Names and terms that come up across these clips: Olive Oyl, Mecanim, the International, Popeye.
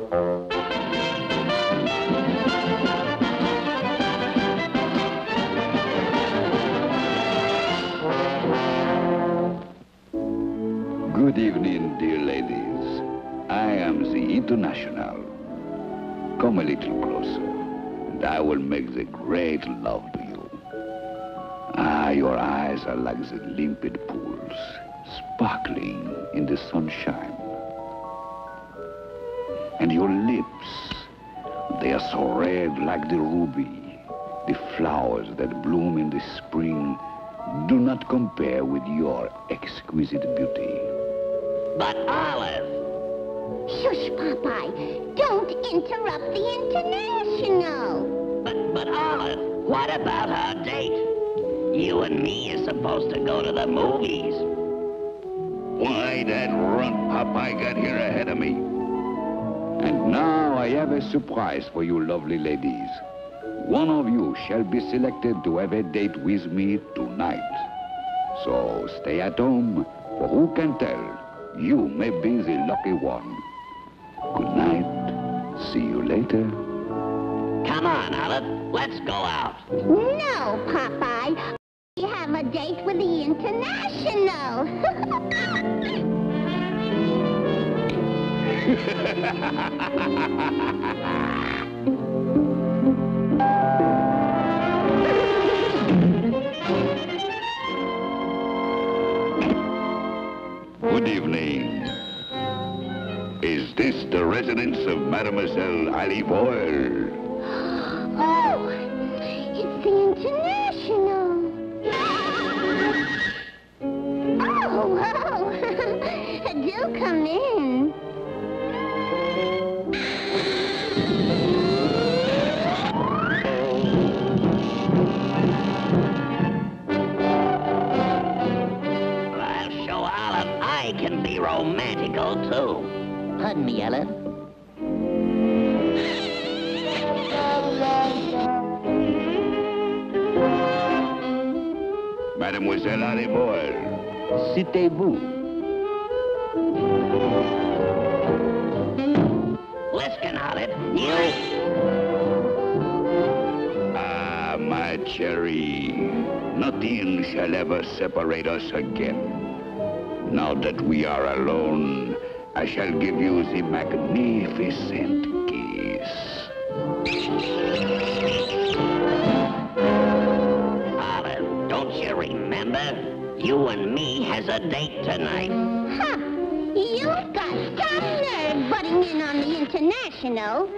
Good evening, dear ladies. I am the International. Come a little closer, and I will make the great love to you. Ah, your eyes are like the limpid pools, sparkling in the sunshine. And your lips, they are so red like the ruby. The flowers that bloom in the spring do not compare with your exquisite beauty. But Olive! Shush, Popeye. Don't interrupt the International. But Olive, what about our date? You and me are supposed to go to the movies. Why, that runt Popeye got here ahead of me. And now I have a surprise for you lovely ladies. One of you shall be selected to have a date with me tonight. So stay at home, for who can tell? You may be the lucky one. Good night. See you later. Come on, Olive. Let's go out. No, Popeye. We have a date with the International. Good evening. Is this the residence of Mademoiselle Olive Oyl? Oh, it's the International. Oh, do come in. Romantical, too. Pardon me, Ellen. Mademoiselle Olive Oyl. Citez-vous. Listen, Olive, you... Ah, my cherry. Nothing shall ever separate us again. Now that we are alone, I shall give you the magnificent kiss. Olive, don't you remember? You and me has a date tonight. Huh. You've got some nerve butting in on the International.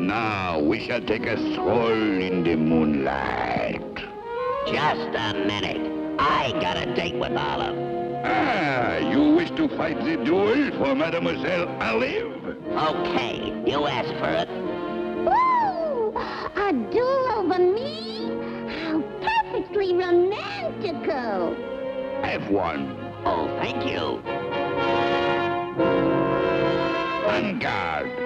Now we shall take a stroll in the moonlight. Just a minute. I got a date with Olive. Ah, you wish to fight the duel for Mademoiselle Olive? Okay, you asked for it. Woo! A duel over me? How perfectly romantical. I've won. Oh, thank you. En garde. Oh.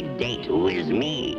every date with me.